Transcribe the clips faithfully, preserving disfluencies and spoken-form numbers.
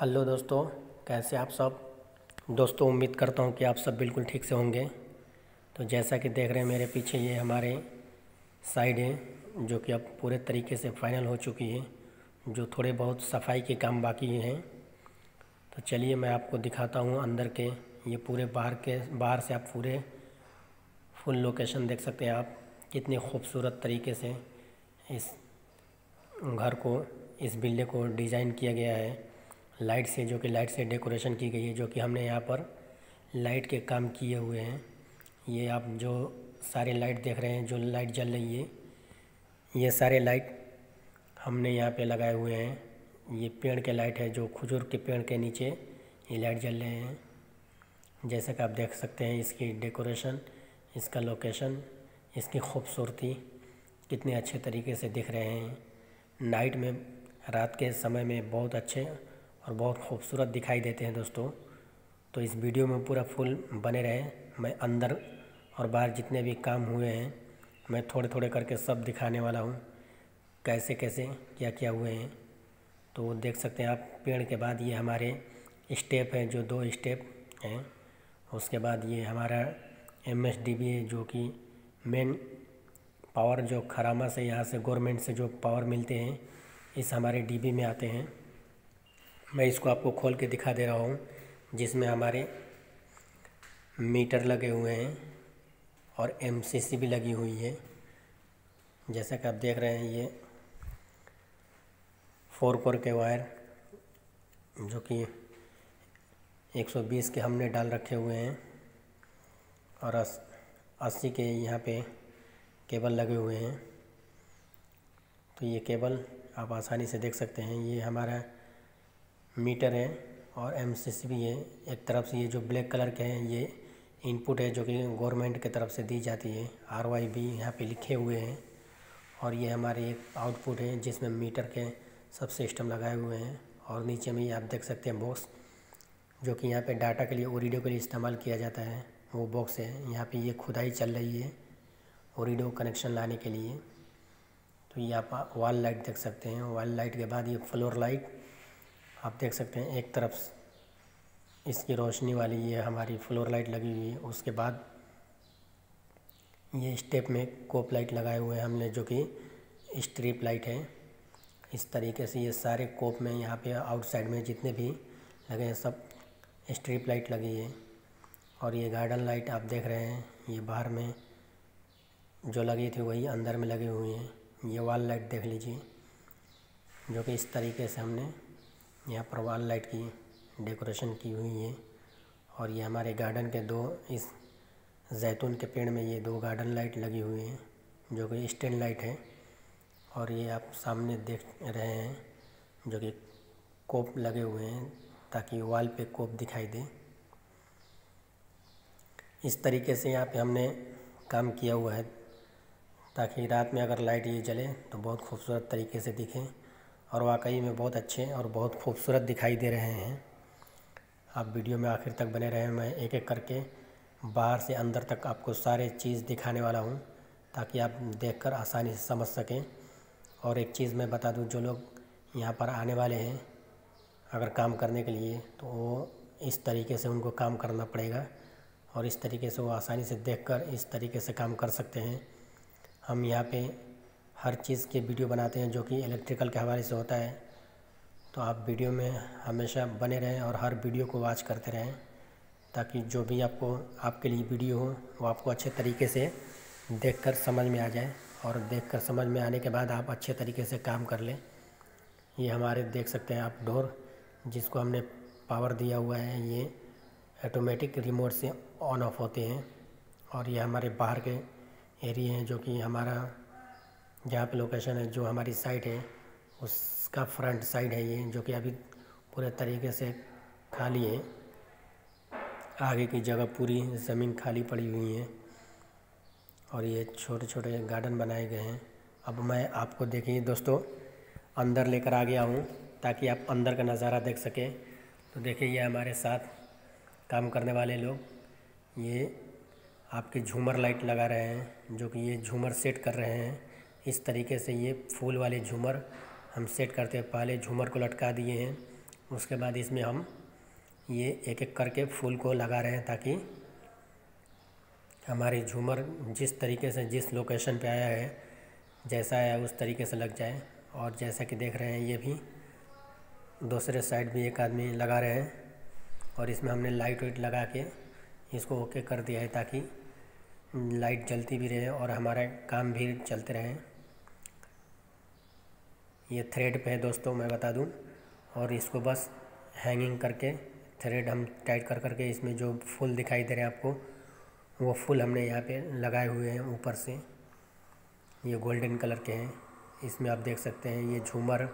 Hello दोस्तों, कैसे आप सब दोस्तों। उम्मीद करता हूं कि आप सब बिल्कुल ठीक से होंगे। तो जैसा कि देख रहे हैं मेरे पीछे ये हमारे साइड है जो कि अब पूरे तरीके से फाइनल हो चुकी है, जो थोड़े बहुत सफाई के काम बाकी हैं। तो चलिए मैं आपको दिखाता हूं अंदर के, ये पूरे बाहर के, बाहर से आप पूरे फुल लोकेशन देख सकते हैं आप कितनी खूबसूरत तरीके से इस घर को, इस बिल्डिंग को डिज़ाइन किया गया है। लाइट से जो कि लाइट से डेकोरेशन की गई है, जो कि हमने यहाँ पर लाइट के काम किए हुए हैं। ये आप जो सारे लाइट देख रहे हैं, जो लाइट जल रही है, ये सारे लाइट हमने यहाँ पे लगाए हुए हैं। ये पेड़ के लाइट है, जो खजूर के पेड़ के नीचे ये लाइट जल रहे हैं। जैसा कि आप देख सकते हैं इसकी डेकोरेशन, इसका लोकेशन, इसकी खूबसूरती कितने अच्छे तरीके से दिख रहे हैं। नाइट में, रात के समय में बहुत अच्छे और बहुत खूबसूरत दिखाई देते हैं दोस्तों। तो इस वीडियो में पूरा फुल बने रहें। मैं अंदर और बाहर जितने भी काम हुए हैं मैं थोड़े थोड़े करके सब दिखाने वाला हूँ, कैसे कैसे क्या क्या हुए हैं। तो देख सकते हैं आप, पेड़ के बाद ये हमारे स्टेप हैं, जो दो स्टेप हैं। उसके बाद ये हमारा एम एस डी बी है, जो कि मेन पावर, जो खरामा से, यहाँ से गवर्नमेंट से जो पावर मिलते हैं, इस हमारे डी बी में आते हैं। मैं इसको आपको खोल के दिखा दे रहा हूँ, जिसमें हमारे मीटर लगे हुए हैं और एमसीसी भी लगी हुई है। जैसा कि आप देख रहे हैं ये फोर कोर के वायर जो कि एक सौ बीस के हमने डाल रखे हुए हैं और अस्सी के यहाँ पे केबल लगे हुए हैं। तो ये केबल आप आसानी से देख सकते हैं। ये हमारा मीटर है और एमसीसी भी है। एक तरफ से ये जो ब्लैक कलर के हैं ये इनपुट है, जो कि गवर्नमेंट की तरफ से दी जाती है। आर वाई बी यहाँ पर लिखे हुए हैं और ये हमारे एक आउटपुट है, जिसमें मीटर के सब सिस्टम लगाए हुए हैं। और नीचे में आप देख सकते हैं बॉक्स, जो कि यहाँ पे डाटा के लिए और रीडियो के लिए इस्तेमाल किया जाता है, वो बॉक्स है। यहाँ पे ये खुदाई चल रही है और रीडियो कनेक्शन लाने के लिए। तो ये आप वॉल लाइट देख सकते हैं। वॉल लाइट के बाद ये फ्लोर लाइट आप देख सकते हैं, एक तरफ इसकी रोशनी वाली ये हमारी फ्लोर लाइट लगी हुई है। उसके बाद ये स्टेप में कोप लाइट लगाए हुए हैं हमने, जो कि स्ट्रीप लाइट है। इस तरीके से ये सारे कोप में, यहाँ पे आउटसाइड में जितने भी लगे हैं सब स्ट्रीप लाइट लगी है। और ये गार्डन लाइट आप देख रहे हैं, ये बाहर में जो लगी थी वही अंदर में लगी हुई है। ये वॉल लाइट देख लीजिए, जो कि इस तरीके से हमने यहाँ पर वॉल लाइट की डेकोरेशन की हुई है। और ये हमारे गार्डन के दो, इस जैतून के पेड़ में ये दो गार्डन लाइट लगी हुई है, जो कि स्टैंड लाइट है। और ये आप सामने देख रहे हैं जो कि कोप लगे हुए हैं, ताकि वॉल पे कोप दिखाई दे। इस तरीके से यहाँ पे हमने काम किया हुआ है, ताकि रात में अगर लाइट ये जले तो बहुत खूबसूरत तरीके से दिखें। और वाकई में बहुत अच्छे और बहुत खूबसूरत दिखाई दे रहे हैं। आप वीडियो में आखिर तक बने रहें। मैं एक एक करके बाहर से अंदर तक आपको सारे चीज़ दिखाने वाला हूं, ताकि आप देखकर आसानी से समझ सकें। और एक चीज़ मैं बता दूं, जो लोग यहां पर आने वाले हैं अगर काम करने के लिए, तो वो इस तरीके से उनको काम करना पड़ेगा और इस तरीके से वो आसानी से देखकर इस तरीके से काम कर सकते हैं। हम यहाँ पे हर चीज़ के वीडियो बनाते हैं जो कि इलेक्ट्रिकल के हवाले से होता है। तो आप वीडियो में हमेशा बने रहें और हर वीडियो को वॉच करते रहें, ताकि जो भी आपको, आपके लिए वीडियो हो वो आपको अच्छे तरीके से देखकर समझ में आ जाए। और देखकर समझ में आने के बाद आप अच्छे तरीके से काम कर लें। ये हमारे देख सकते हैं आप डोर, जिसको हमने पावर दिया हुआ है, ये ऑटोमेटिक रिमोट से ऑन ऑफ होते हैं। और ये हमारे बाहर के एरिया हैं, जो कि हमारा जहाँ पे लोकेशन है, जो हमारी साइट है उसका फ्रंट साइड है ये, जो कि अभी पूरे तरीके से खाली है। आगे की जगह पूरी ज़मीन खाली पड़ी हुई है और ये छोटे छोटे गार्डन बनाए गए हैं। अब मैं आपको, देखिए दोस्तों, अंदर लेकर आ गया हूँ ताकि आप अंदर का नज़ारा देख सकें। तो देखिए ये हमारे साथ काम करने वाले लोग ये आपके झूमर लाइट लगा रहे हैं, जो कि ये झूमर सेट कर रहे हैं। इस तरीके से ये फूल वाले झूमर हम सेट करते हैं। पहले झूमर को लटका दिए हैं, उसके बाद इसमें हम ये एक एक करके फूल को लगा रहे हैं ताकि हमारे झूमर जिस तरीके से जिस लोकेशन पे आया है जैसा है उस तरीके से लग जाए। और जैसा कि देख रहे हैं ये भी दूसरे साइड भी एक आदमी लगा रहे हैं और इसमें हमने लाइट वाइट लगा के इसको ओके कर दिया है ताकि लाइट जलती भी रहे और हमारा काम भी चलते रहें। ये थ्रेड पे है दोस्तों, मैं बता दूं, और इसको बस हैंगिंग करके थ्रेड हम टाइट कर करके इसमें जो फूल दिखाई दे रहे हैं आपको वो फूल हमने यहाँ पे लगाए हुए हैं ऊपर से। ये गोल्डन कलर के हैं, इसमें आप देख सकते हैं ये झूमर,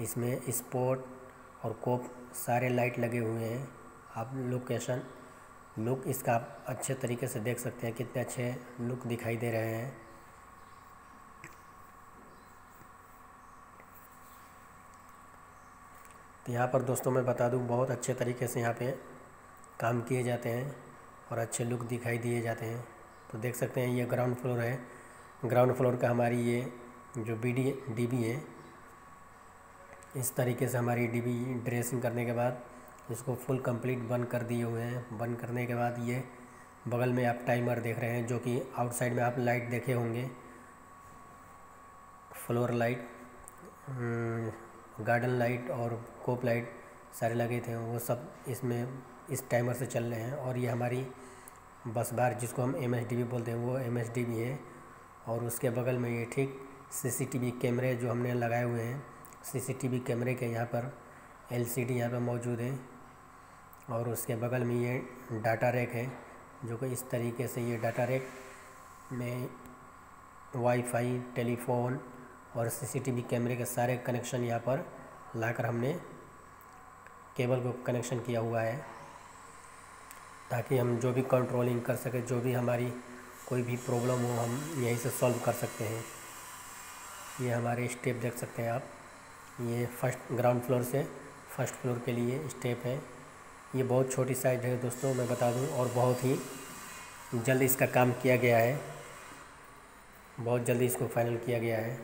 इसमें स्पॉट और कोप सारे लाइट लगे हुए हैं। आप लोकेशन लुक इसका आप अच्छे तरीके से देख सकते हैं, कितने अच्छे लुक दिखाई दे रहे हैं। तो यहाँ पर दोस्तों मैं बता दूँ बहुत अच्छे तरीके से यहाँ पे काम किए जाते हैं और अच्छे लुक दिखाई दिए जाते हैं। तो देख सकते हैं ये ग्राउंड फ्लोर है, ग्राउंड फ्लोर का हमारी ये जो बी डी डी बी है इस तरीके से हमारी डी बी ड्रेसिंग करने के बाद इसको फुल कंप्लीट बंद कर दिए हुए हैं। बंद करने के बाद ये बगल में आप टाइमर देख रहे हैं जो कि आउटसाइड में आप लाइट देखे होंगे, फ्लोर लाइट, गार्डन लाइट और कोप लाइट सारे लगे थे, वो सब इसमें इस टाइमर से चल रहे हैं। और ये हमारी बस बार जिसको हम एम एस डी बी बोलते हैं वो एम एस डी बी है। और उसके बगल में ये ठीक सी सी टी वी कैमरे जो हमने लगाए हुए हैं, सी सी टी वी कैमरे के यहाँ पर एल सी डी यहाँ पर मौजूद है। और उसके बगल में ये डाटा रैक है जो कि इस तरीके से ये डाटा रैक में वाईफाई, टेलीफोन और सीसीटीवी कैमरे के सारे कनेक्शन यहाँ पर लाकर हमने केबल को कनेक्शन किया हुआ है ताकि हम जो भी कंट्रोलिंग कर सके, जो भी हमारी कोई भी प्रॉब्लम हो हम यहीं से सॉल्व कर सकते हैं। ये हमारे स्टेप देख सकते हैं आप, ये फर्स्ट ग्राउंड फ्लोर से फर्स्ट फ्लोर के लिए स्टेप है। ये बहुत छोटी साइज है दोस्तों मैं बता दूं और बहुत ही जल्दी इसका काम किया गया है, बहुत जल्दी इसको फाइनल किया गया है।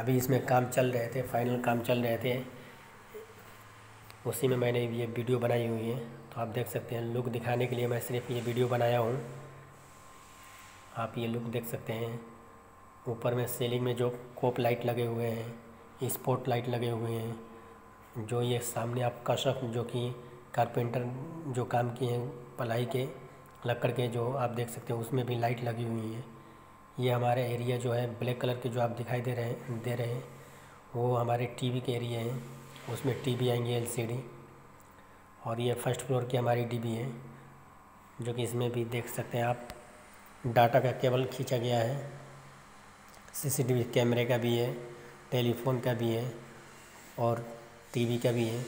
अभी इसमें काम चल रहे थे, फाइनल काम चल रहे थे, उसी में मैंने ये वीडियो बनाई हुई है। तो आप देख सकते हैं लुक दिखाने के लिए मैं सिर्फ ये वीडियो बनाया हूँ। आप ये लुक देख सकते हैं, ऊपर में सीलिंग में जो कोप लाइट लगे हुए हैं, स्पॉट लाइट लगे हुए हैं, जो ये सामने आप कशफ जो कि कारपेंटर जो काम किए हैं पलाई के लकड़ के जो आप देख सकते हैं उसमें भी लाइट लगी हुई है। ये हमारे एरिया जो है ब्लैक कलर के जो आप दिखाई दे रहे हैं दे रहे हैं वो हमारे टीवी के एरिया हैं, उसमें टीवी आएंगे एलसीडी। और ये फर्स्ट फ्लोर की हमारी डीबी है जो कि इसमें भी देख सकते हैं आप डाटा का केबल खींचा गया है, सीसीटीवी कैमरे का भी है, टेलीफोन का भी है और टीवी का भी है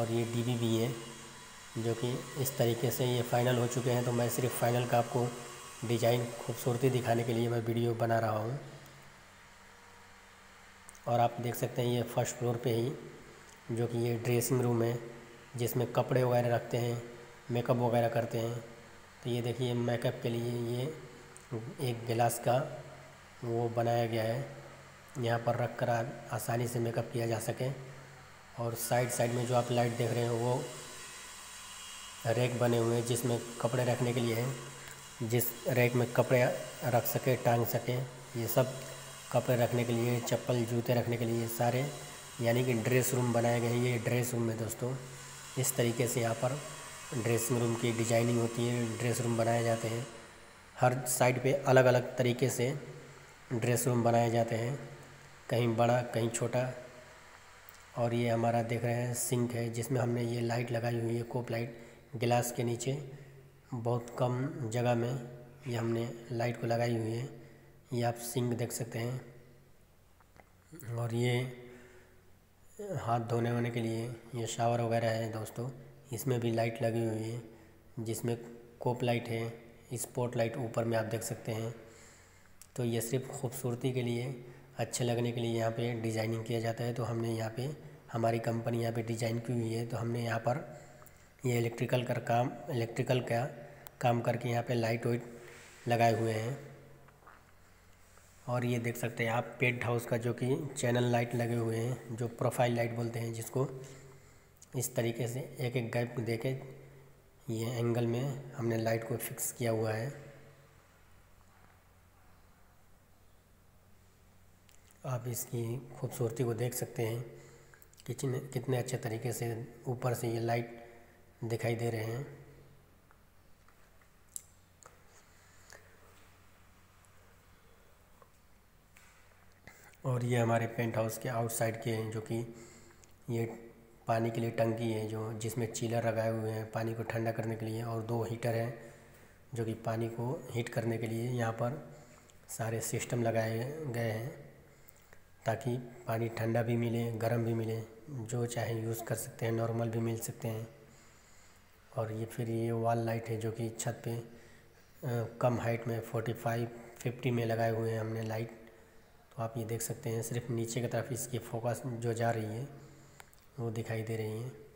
और ये डीबी भी है जो कि इस तरीके से ये फाइनल हो चुके हैं। तो मैं सिर्फ फाइनल का आपको डिज़ाइन खूबसूरती दिखाने के लिए मैं वीडियो बना रहा हूँ। और आप देख सकते हैं ये फर्स्ट फ्लोर पे ही जो कि ये ड्रेसिंग रूम है जिसमें कपड़े वगैरह रखते हैं, मेकअप वगैरह करते हैं। तो ये देखिए मेकअप के लिए ये एक गिलास का वो बनाया गया है, यहाँ पर रख कर आसानी से मेकअप किया जा सके। और साइड साइड में जो आप लाइट देख रहे हैं वो रैक बने हुए हैं जिसमें कपड़े रखने के लिए हैं, जिस रैक में कपड़े रख सके, टांग सके, ये सब कपड़े रखने के लिए, चप्पल जूते रखने के लिए सारे, यानी कि ड्रेस रूम बनाए गए हैं। ये ड्रेस रूम है दोस्तों, इस तरीके से यहाँ पर ड्रेसिंग रूम की डिजाइनिंग होती है, ड्रेस रूम बनाए जाते हैं। हर साइड पे अलग अलग तरीके से ड्रेस रूम बनाए जाते हैं, कहीं बड़ा कहीं छोटा। और ये हमारा देख रहे हैं सिंक है जिसमें हमने ये लाइट लगाई हुई है, कोप लाइट गिलास के नीचे बहुत कम जगह में ये हमने लाइट को लगाई हुई है। ये आप सिंक देख सकते हैं और ये हाथ धोने होने के लिए ये शावर वगैरह है दोस्तों, इसमें भी लाइट लगी हुई है जिसमें कोप लाइट है, स्पॉट लाइट ऊपर में आप देख सकते हैं। तो ये सिर्फ खूबसूरती के लिए, अच्छे लगने के लिए यहाँ पे डिज़ाइनिंग किया जाता है। तो हमने यहाँ पे हमारी कंपनी यहाँ पे डिज़ाइन की हुई है, तो हमने यहाँ पर ये इलेक्ट्रिकल का काम इलेक्ट्रिकल का काम करके यहाँ पे लाइट वाइट लगाए हुए हैं। और ये देख सकते हैं आप पेट हाउस का जो कि चैनल लाइट लगे हुए हैं, जो प्रोफाइल लाइट बोलते हैं जिसको, इस तरीके से एक एक गैप दे के ये एंगल में हमने लाइट को फिक्स किया हुआ है। आप इसकी खूबसूरती को देख सकते हैं कि कितने अच्छे तरीके से ऊपर से ये लाइट दिखाई दे रहे हैं। और ये हमारे पेंट हाउस के आउटसाइड के हैं, जो कि ये पानी के लिए टंकी है जो जिसमें चीलर लगाए हुए हैं पानी को ठंडा करने के लिए, और दो हीटर हैं जो कि पानी को हीट करने के लिए यहाँ पर सारे सिस्टम लगाए गए हैं ताकि पानी ठंडा भी मिले, गर्म भी मिले, जो चाहे यूज़ कर सकते हैं, नॉर्मल भी मिल सकते हैं। और ये फिर ये वॉल लाइट है जो कि छत पे कम हाइट में पैंतालीस, पचास में लगाए हुए हैं हमने लाइट। तो आप ये देख सकते हैं सिर्फ नीचे की तरफ इसकी फोकस जो जा रही है वो दिखाई दे रही हैं।